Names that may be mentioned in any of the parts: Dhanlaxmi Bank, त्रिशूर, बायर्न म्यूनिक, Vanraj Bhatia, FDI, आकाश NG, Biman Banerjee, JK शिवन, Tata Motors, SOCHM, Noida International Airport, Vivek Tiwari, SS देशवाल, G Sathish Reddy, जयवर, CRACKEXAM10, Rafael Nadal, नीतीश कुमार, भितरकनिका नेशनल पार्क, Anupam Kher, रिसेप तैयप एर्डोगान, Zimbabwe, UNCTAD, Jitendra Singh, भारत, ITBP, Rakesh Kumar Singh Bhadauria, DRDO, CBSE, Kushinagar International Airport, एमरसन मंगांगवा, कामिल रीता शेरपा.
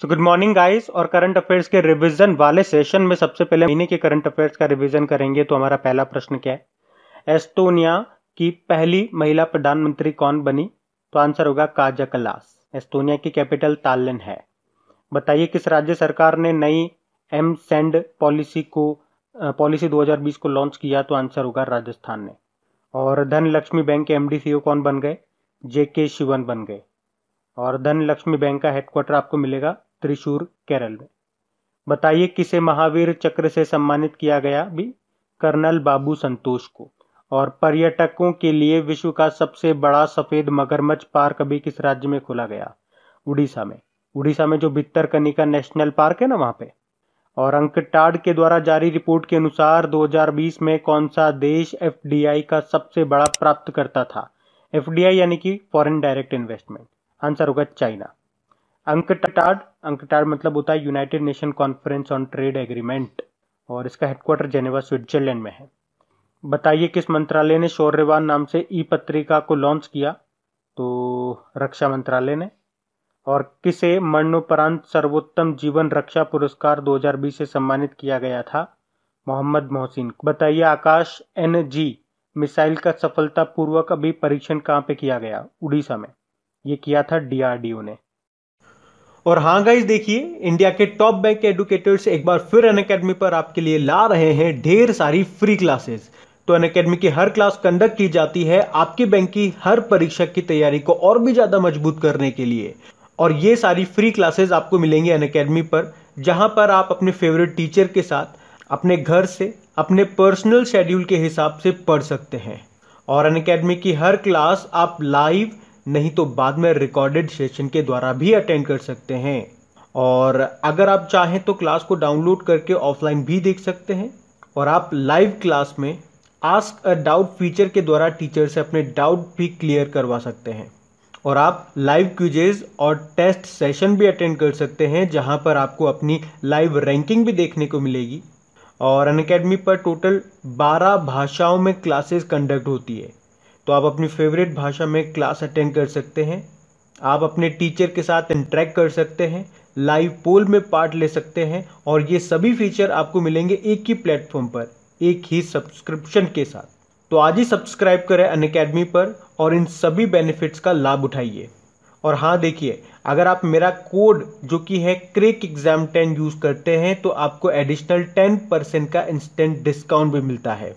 सो good morning guys और current affairs के revision वाले सेशन में सबसे पहले महीने के करंट अफेयर्स का रिवीजन करेंगे। तो हमारा पहला प्रश्न क्या है, एस्टोनिया की पहली महिला प्रधानमंत्री कौन बनी? तो आंसर होगा काजा कलास। एस्टोनिया की कैपिटल तालिन है। बताइए किस राज्य सरकार ने नई एमसेंड पॉलिसी 2020 को लॉन्च किया? तो आंसर होगा राजस्थान ने। और धनलक्ष्मी बैंक के MD CEO कौन बन गए? JK शिवन बन गए। और धनलक्ष्मी बैंक का हेडक्वार्टर आपको मिलेगा त्रिशूर, केरल में। बताइए किसे महावीर चक्र से सम्मानित किया गया? भी कर्नल बाबू संतोष को। और पर्यटकों के लिए विश्व का सबसे बड़ा सफेद मगरमच्छ पार्क अभी किस राज्य में खोला गया? उड़ीसा में। उड़ीसा में जो भितरकनिका नेशनल पार्क है ना, वहाँ पे। और अंकटाड के द्वारा जारी रिपोर्ट के अनुसार 2020 में कौन सा देश FDI का सबसे बड़ा प्राप्तकर्ता था? FDI यानी कि फॉरेन डायरेक्ट इन्वेस्टमेंट, आंसर होगा चाइना। अंकटाड मतलब होता है United Nation conference on trade agreement, और इसका हेडक्वार्टर जेनेवा, स्विट्जरलैंड में है। बताइए किस मंत्रालय ने शौर्यवान नाम से e-पत्रिका को लॉन्च किया? तो रक्षा मंत्रालय ने। और किसे मरणोपरांत सर्वोत्तम जीवन रक्षा पुरस्कार 2020 से सम्मानित किया गया था? मोहम्मद मोहसिन। बताइए आकाश NG मिसाइल का सफलतापूर्वक अभी परीक्षण कहाँ पे किया गया? उड़ीसा में। ये किया था DRDO ने। और हाँ गाइस, देखिए इंडिया के टॉप बैंक के एडुकेटर्स एक बार फिर अनअकैडमी पर आपके लिए ला रहे हैं ढेर सारी फ्री क्लासेस। तो अनअकैडमी की हर क्लास कंडक्ट की जाती है आपके बैंक की हर परीक्षा की तैयारी को और भी ज्यादा मजबूत करने के लिए। और ये सारी फ्री क्लासेस आपको मिलेंगी अनअकैडमी पर, जहाँ पर आप अपने फेवरेट टीचर के साथ अपने घर से अपने पर्सनल शेड्यूल के हिसाब से पढ़ सकते हैं। और अनअकैडमी की हर क्लास आप लाइव नहीं तो बाद में रिकॉर्डेड सेशन के द्वारा भी अटेंड कर सकते हैं। और अगर आप चाहें तो क्लास को डाउनलोड करके ऑफलाइन भी देख सकते हैं। और आप लाइव क्लास में आस्क अ डाउट फीचर के द्वारा टीचर से अपने डाउट भी क्लियर करवा सकते हैं। और आप लाइव क्विजेज और टेस्ट सेशन भी अटेंड कर सकते हैं, जहां पर आपको अपनी लाइव रैंकिंग भी देखने को मिलेगी। और अनअकैडमी पर टोटल 12 भाषाओं में क्लासेस कंडक्ट होती है, तो आप अपनी फेवरेट भाषा में क्लास अटेंड कर सकते हैं। आप अपने टीचर के साथ इंटरेक्ट कर सकते हैं, लाइव पोल में पार्ट ले सकते हैं। और ये सभी फीचर आपको मिलेंगे एक ही प्लेटफॉर्म पर, एक ही सब्सक्रिप्शन के साथ। तो आज ही सब्सक्राइब करें अनअकैडमी पर और इन सभी बेनिफिट्स का लाभ उठाइए। और हाँ देखिए, अगर आप मेरा कोड जो कि है CREEKEXAM10 यूज़ करते हैं तो आपको एडिशनल 10% का इंस्टेंट डिस्काउंट भी मिलता है।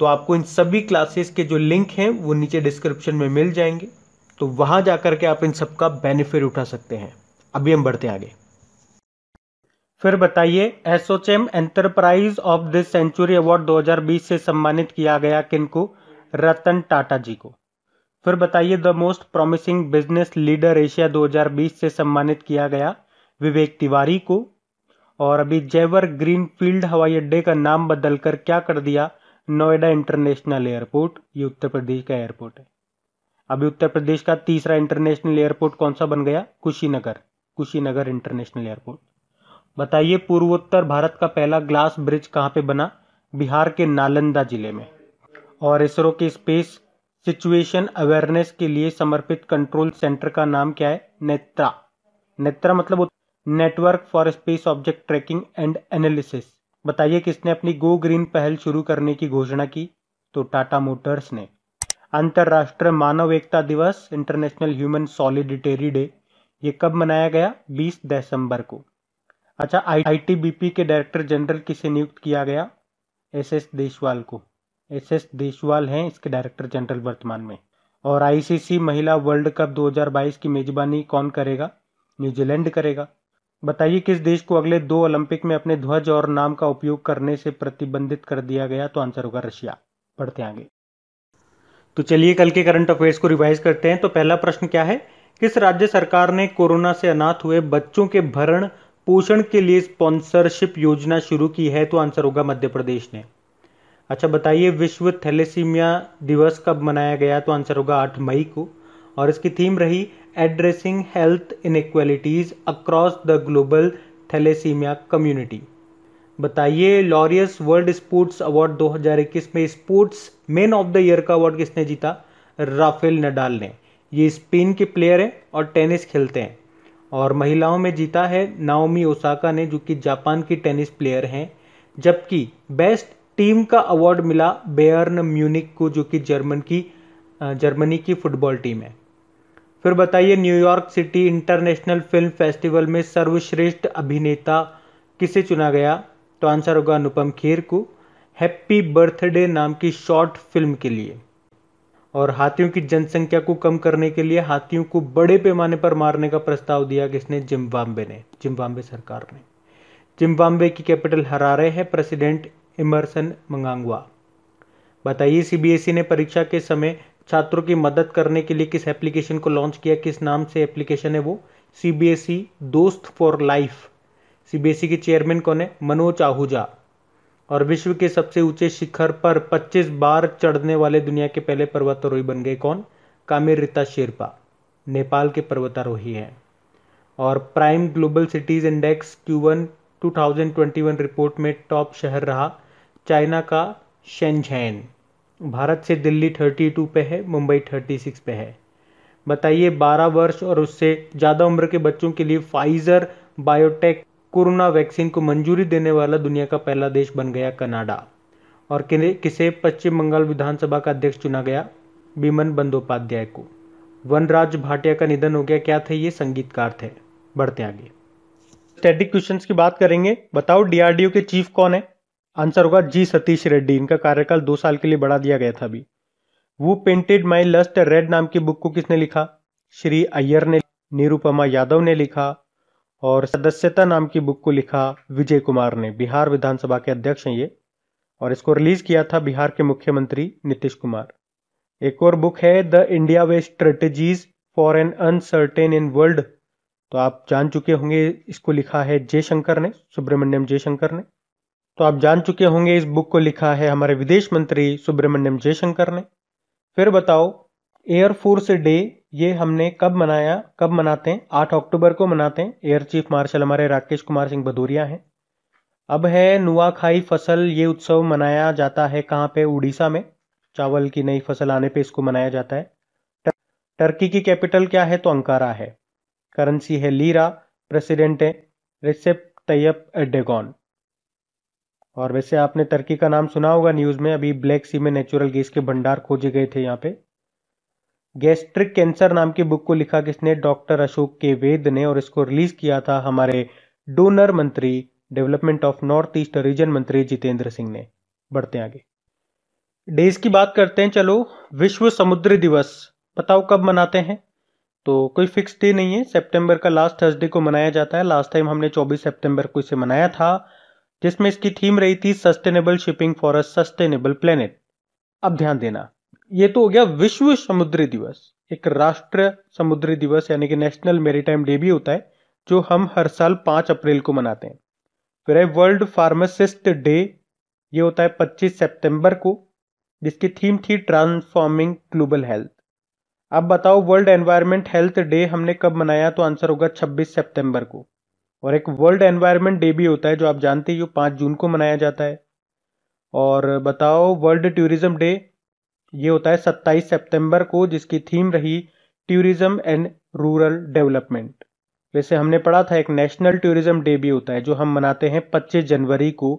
तो आपको इन सभी क्लासेस के जो लिंक हैं वो नीचे डिस्क्रिप्शन में मिल जाएंगे, तो वहाँ जा करके आप इन सबका बेनिफिट उठा सकते हैं। अभी हम बढ़ते हैं आगे। फिर बताइए SOCHM enterprise of this century award 2020 से सम्मानित किया गया किनको? रतन टाटा जी को। फिर बताइए the most promising business leader Asia 2020 से सम्मानित किया गया? विवेक तिवारी को। और अभी जयवर ग्रीनफील्ड हवाई अड्डे का नाम बदलकर क्या कर दिया? Noida international airport. ये उत्तर प्रदेश का एयरपोर्ट है। अभी उत्तर प्रदेश का तीसरा इंटरनेशनल एयरपोर्ट कौन सा बन गया? Kushinagar international airport. बताइए पूर्वोत्तर भारत का पहला ग्लास ब्रिज कहाँ पे बना? बिहार के नालंदा जिले में। और इसरो के स्पेस सिचुएशन अवेयरनेस के लिए समर्पित कंट्रोल सेंटर का नाम क्या है? नेत्रा। नेत्रा मतलब network for space object tracking and analysis. बताइए किसने अपनी गो ग्रीन पहल शुरू करने की घोषणा की? तो टाटा मोटर्स ने। अंतर्राष्ट्रीय मानव एकता दिवस, इंटरनेशनल ह्यूमन सॉलिडेरिटी डे, ये कब मनाया गया? 20 दिसंबर को। अच्छा, ITBP के डायरेक्टर जनरल किसे नियुक्त किया गया? SS देशवाल को। SS देशवाल हैं इसके डायरेक्टर जनरल वर्तमान में। और ICC महिला वर्ल्ड कप 2022 की मेजबानी कौन करेगा? न्यूजीलैंड करेगा। बताइए किस देश को अगले 2 ओलंपिक में अपने ध्वज और नाम का उपयोग करने से प्रतिबंधित कर दिया गया? तो आंसर होगा रशिया। बढ़ते आगे। तो चलिए कल के करंट अफेयर्स को रिवाइज करते हैं। तो पहला प्रश्न क्या है, किस राज्य सरकार ने कोरोना से अनाथ हुए बच्चों के भरण पोषण के लिए स्पॉन्सरशिप योजना शुरू की है? तो आंसर होगा मध्य प्रदेश ने। अच्छा, बताइए विश्व थैलेसीमिया दिवस कब मनाया गया? तो आंसर होगा 8 मई को। और इसकी थीम रही addressing health inequalities across the global thalassemia community. बताइए लॉरियस वर्ल्ड स्पोर्ट्स अवार्ड 2021 में sports man of the year का अवार्ड किसने जीता? राफेल नडाल ने। ये स्पेन के प्लेयर हैं और टेनिस खेलते हैं। और महिलाओं में जीता है नाओमी ओसाका ने, जो कि जापान की टेनिस प्लेयर हैं। जबकि बेस्ट टीम का अवार्ड मिला बायर्न म्यूनिक को, जो कि जर्मनी की फुटबॉल टीम है। फिर बताइए, New York city international film festival में सर्वश्रेष्ठ अभिनेता किसे चुना गया? तो आंसर होगा अनुपम खेर को, हैप्पी बर्थडे नाम की शॉर्ट फिल्म के लिए। और हाथियों की जनसंख्या को कम करने के लिए हाथियों को बड़े पैमाने पर मारने का प्रस्ताव दिया किसने? जिम्बाब्वे सरकार ने। जिम्बाब्वे की कैपिटल हरारे है, प्रेसिडेंट एमरसन मंगांगवा। बताइए, सीबीएसई ने परीक्षा के समय छात्रों की मदद करने के लिए किस एप्लीकेशन को लॉन्च किया? किस नाम से एप्लीकेशन है वो? सीबीएसई दोस्त फॉर लाइफ। सीबीएसई के चेयरमैन कौन है? मनोज आहूजा। और विश्व के सबसे ऊंचे शिखर पर 25 बार चढ़ने वाले दुनिया के पहले पर्वतारोही बन गए कौन? कामिल रीता शेरपा, नेपाल के पर्वतारोही हैं। और prime global cities index Q1 2021 report में टॉप शहर रहा चाइना का शेंझेन। भारत से दिल्ली 32 पे है, मुंबई 36 पे है। बताइए, 12 वर्ष और उससे ज़्यादा उम्र के बच्चों के लिए फाइजर बायोटेक कोरोना वैक्सीन को मंजूरी देने वाला दुनिया का पहला देश बन गया कनाडा। और किसे पश्चिम बंगाल विधानसभा का अध्यक्ष चुना गया? बीमन बंदोपाध्याय को। वनराज भाटिया का निधन हो गया, क्या थे ये? संगीतकार थे। बढ़ते आगे, स्टैटिक क्वेश्चंस की बात करेंगे। बताओ, डीआरडीओ के चीफ कौन है? आंसर होगा जी सतीश रेड्डी। इनका कार्यकाल 2 साल के लिए बढ़ा दिया गया था अभी। वो पेंटेड माई लस्ट रेड नाम की बुक को किसने लिखा? श्री अय्यर ने। निरुपमा यादव ने लिखा। और सदस्यता नाम की बुक को लिखा विजय कुमार ने। बिहार विधानसभा के अध्यक्ष हैं ये, और इसको रिलीज किया था बिहार के मुख्यमंत्री नीतीश कुमार। एक और बुक है the India way strategies for an uncertain in world, तो आप जान चुके होंगे, इसको लिखा है जयशंकर ने, सुब्रमण्यम जयशंकर ने। तो आप जान चुके होंगे इस बुक को लिखा है हमारे विदेश मंत्री सुब्रमण्यम जयशंकर ने। फिर बताओ, एयरफोर्स डे ये हमने कब मनाया, कब मनाते हैं? 8 अक्टूबर को मनाते हैं। एयर चीफ मार्शल हमारे राकेश कुमार सिंह भदौरिया हैं। अब है नुआखाई फसल, ये उत्सव मनाया जाता है कहाँ पे? उड़ीसा में। चावल की नई फसल आने पे इसको मनाया जाता है। टर्की की कैपिटल क्या है? तो अंकारा है। करेंसी है लीरा। प्रेसिडेंट है रिसेप तैयप एर्डोगान। और वैसे आपने टर्की का नाम सुना होगा न्यूज़ में, अभी ब्लैक सी में नेचुरल गैस के भंडार खोजे गए थे यहाँ पे। गैस्ट्रिक कैंसर नाम की बुक को लिखा किसने? डॉक्टर अशोक के वेद ने। और इसको रिलीज किया था हमारे डोनर मंत्री, development of north east region मंत्री जितेंद्र सिंह ने। बढ़ते आगे, डेज की बात करते हैं। चलो, विश्व समुद्री दिवस बताओ कब मनाते हैं? तो कोई फिक्स डे नहीं है, सेप्टेम्बर का लास्ट थर्सडे को मनाया जाता है। लास्ट टाइम हमने 24 सितंबर को इसे मनाया था, जिसमें इसकी थीम रही थी sustainable shipping for a sustainable planet. अब ध्यान देना, ये तो हो गया विश्व समुद्री दिवस। एक राष्ट्रीय समुद्री दिवस यानी कि नेशनल मैरीटाइम डे भी होता है, जो हम हर साल 5 अप्रैल को मनाते हैं। फिर है वर्ल्ड फार्मासिस्ट डे, ये होता है 25 सितंबर को, जिसकी थीम थी ट्रांसफॉर्मिंग ग्लोबल हेल्थ। अब बताओ, वर्ल्ड एनवायरमेंट हेल्थ डे हमने कब मनाया? तो आंसर होगा 26 सितंबर को। और एक वर्ल्ड एनवायरमेंट डे भी होता है, जो आप जानते ही हो, 5 जून को मनाया जाता है। और बताओ, वर्ल्ड टूरिज्म डे ये होता है 27 सितंबर को, जिसकी थीम रही टूरिज्म एंड रूरल डेवलपमेंट। वैसे हमने पढ़ा था एक नेशनल टूरिज्म डे भी होता है, जो हम मनाते हैं 25 जनवरी को,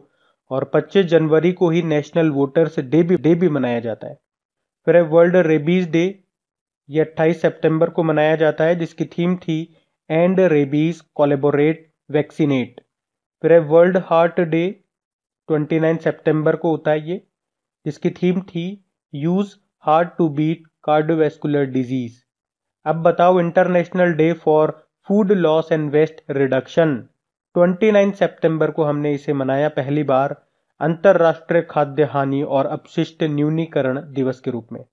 और 25 जनवरी को ही नेशनल वोटर्स डे भी मनाया जाता है। फिर है वर्ल्ड रेबीज डे, ये 28 सितंबर को मनाया जाता है, जिसकी थीम थी एंड रेबीज कोलैबोरेट वैक्सीनेट। फिर है वर्ल्ड हार्ट डे, 29 सितंबर को होता है ये, जिसकी थीम थी use heart to beat cardiovascular disease. अब बताओ, international day for food loss and waste reduction, 29 सितंबर को हमने इसे मनाया पहली बार, अंतर्राष्ट्रीय खाद्य हानि और अपशिष्ट न्यूनीकरण दिवस के रूप में।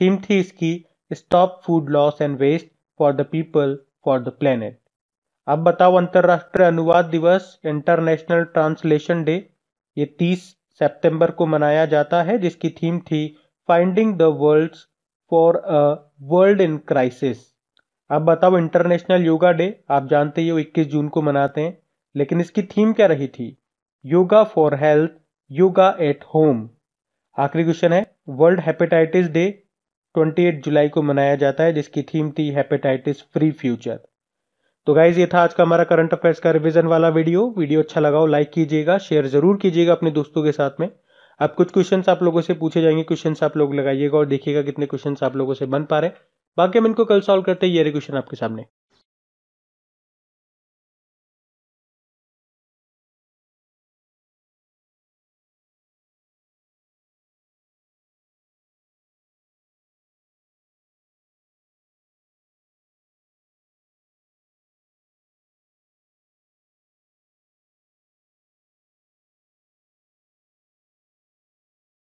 थीम थी इसकी stop food loss and waste for the people for the planet. अब बताओ, अंतर्राष्ट्रीय अनुवाद दिवस इंटरनेशनल ट्रांसलेशन डे, ये 30 सितंबर को मनाया जाता है, जिसकी थीम थी finding the words for a world in crisis. अब बताओ, इंटरनेशनल योगा डे आप जानते ही हो, 21 जून को मनाते हैं, लेकिन इसकी थीम क्या रही थी? Yoga for health, yoga at home. आखिरी क्वेश्चन है वर्ल्ड हेपेटाइटिस डे, 28 जुलाई को मनाया जाता है, जिसकी थीम थी हेपेटाइटिस फ्री फ्यूचर। तो गाइज ये था आज का हमारा करंट अफेयर्स का रिवीजन वाला वीडियो अच्छा लगा हो लाइक कीजिएगा, शेयर जरूर कीजिएगा अपने दोस्तों के साथ में। अब कुछ क्वेश्चंस आप लोगों से पूछे जाएंगे, क्वेश्चंस आप लोग लगाइएगा और देखिएगा कितने क्वेश्चंस आप लोगों से बन पा रहे। बाकी हम इनको कल सॉल्व करते हैं, ये क्वेश्चन आपके सामने।